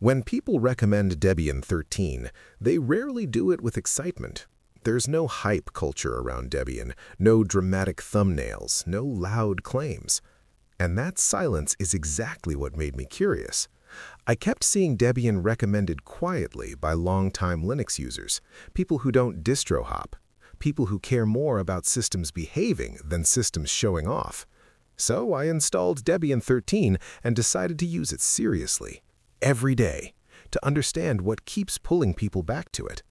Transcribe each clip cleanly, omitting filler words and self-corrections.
When people recommend Debian 13, they rarely do it with excitement. There's no hype culture around Debian, no dramatic thumbnails, no loud claims. And that silence is exactly what made me curious. I kept seeing Debian recommended quietly by longtime Linux users, people who don't distro hop, people who care more about systems behaving than systems showing off. So I installed Debian 13 and decided to use it seriously, every day, to understand what keeps pulling people back to it.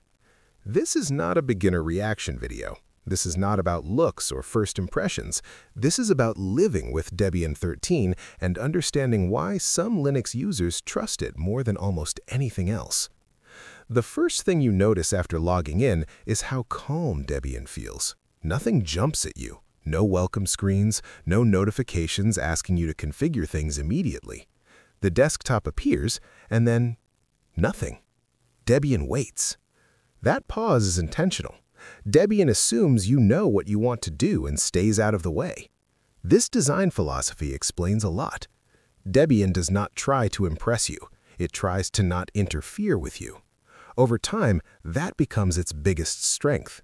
This is not a beginner reaction video. This is not about looks or first impressions. This is about living with Debian 13 and understanding why some Linux users trust it more than almost anything else. The first thing you notice after logging in is how calm Debian feels. Nothing jumps at you. No welcome screens, no notifications asking you to configure things immediately. The desktop appears, and then nothing. Debian waits. That pause is intentional. Debian assumes you know what you want to do and stays out of the way. This design philosophy explains a lot. Debian does not try to impress you. It tries to not interfere with you. Over time, that becomes its biggest strength.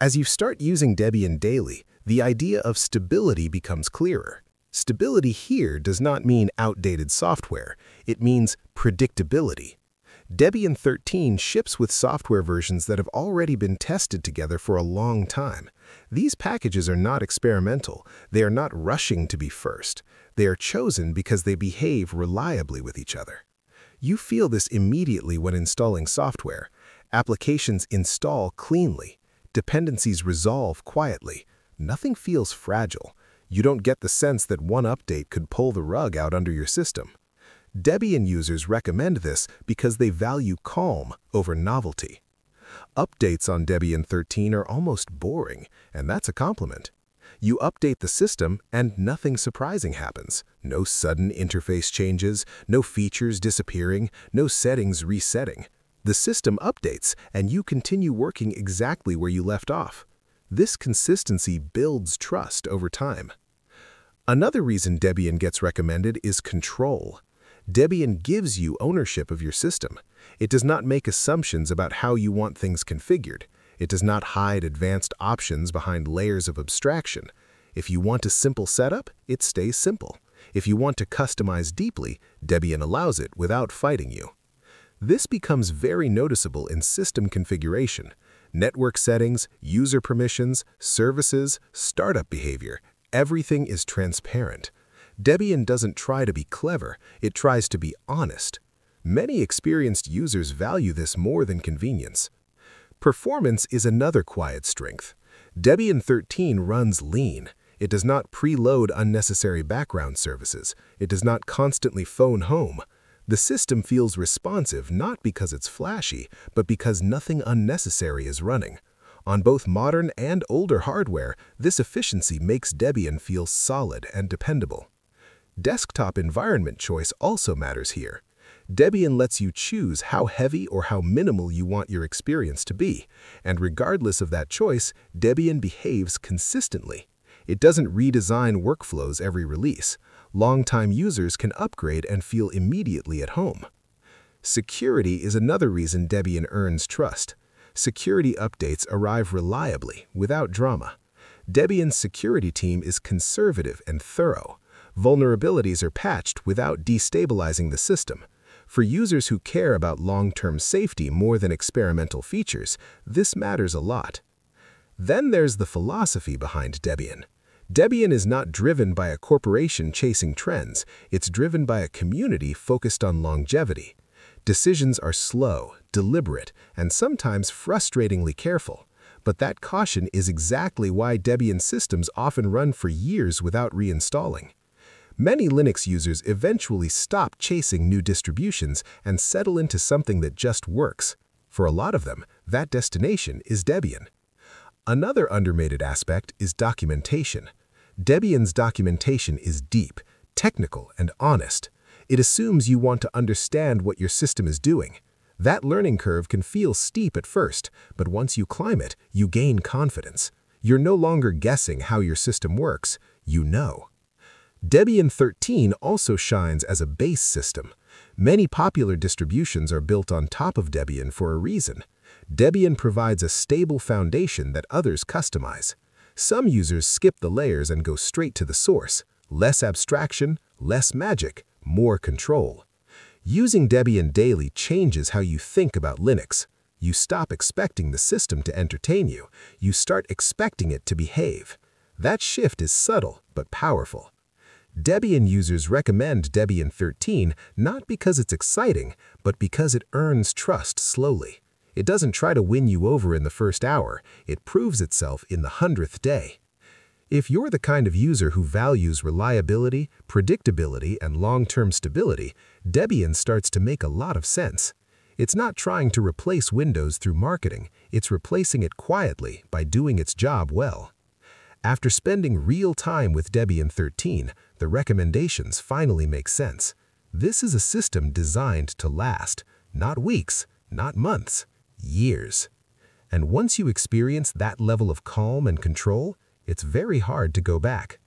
As you start using Debian daily, the idea of stability becomes clearer. Stability here does not mean outdated software. It means predictability. Debian 13 ships with software versions that have already been tested together for a long time. These packages are not experimental. They are not rushing to be first. They are chosen because they behave reliably with each other. You feel this immediately when installing software. Applications install cleanly. Dependencies resolve quietly. Nothing feels fragile. You don't get the sense that one update could pull the rug out under your system. Debian users recommend this because they value calm over novelty. Updates on Debian 13 are almost boring, and that's a compliment. You update the system and nothing surprising happens. No sudden interface changes, no features disappearing, no settings resetting. The system updates and you continue working exactly where you left off. This consistency builds trust over time. Another reason Debian gets recommended is control. Debian gives you ownership of your system. It does not make assumptions about how you want things configured. It does not hide advanced options behind layers of abstraction. If you want a simple setup, it stays simple. If you want to customize deeply, Debian allows it without fighting you. This becomes very noticeable in system configuration. Network settings, user permissions, services, startup behavior, everything is transparent. Debian doesn't try to be clever, it tries to be honest. Many experienced users value this more than convenience. Performance is another quiet strength. Debian 13 runs lean. It does not preload unnecessary background services. It does not constantly phone home. The system feels responsive not because it's flashy, but because nothing unnecessary is running. On both modern and older hardware, this efficiency makes Debian feel solid and dependable. Desktop environment choice also matters here. Debian lets you choose how heavy or how minimal you want your experience to be, and regardless of that choice, Debian behaves consistently. It doesn't redesign workflows every release. Longtime users can upgrade and feel immediately at home. Security is another reason Debian earns trust. Security updates arrive reliably, without drama. Debian's security team is conservative and thorough. Vulnerabilities are patched without destabilizing the system. For users who care about long-term safety more than experimental features, this matters a lot. Then there's the philosophy behind Debian. Debian is not driven by a corporation chasing trends, it's driven by a community focused on longevity. Decisions are slow, deliberate, and sometimes frustratingly careful, but that caution is exactly why Debian systems often run for years without reinstalling. Many Linux users eventually stop chasing new distributions and settle into something that just works. For a lot of them, that destination is Debian. Another underrated aspect is documentation. Debian's documentation is deep, technical, and honest. It assumes you want to understand what your system is doing. That learning curve can feel steep at first, but once you climb it, you gain confidence. You're no longer guessing how your system works, you know. Debian 13 also shines as a base system. Many popular distributions are built on top of Debian for a reason. Debian provides a stable foundation that others customize. Some users skip the layers and go straight to the source. Less abstraction, less magic, more control. Using Debian daily changes how you think about Linux. You stop expecting the system to entertain you. You start expecting it to behave. That shift is subtle but powerful. Debian users recommend Debian 13 not because it's exciting, but because it earns trust slowly. It doesn't try to win you over in the first hour. It proves itself in the 100th day. If you're the kind of user who values reliability, predictability, and long-term stability, Debian starts to make a lot of sense. It's not trying to replace Windows through marketing. It's replacing it quietly by doing its job well. After spending real time with Debian 13, the recommendations finally make sense. This is a system designed to last, not weeks, not months, years. And once you experience that level of calm and control, it's very hard to go back.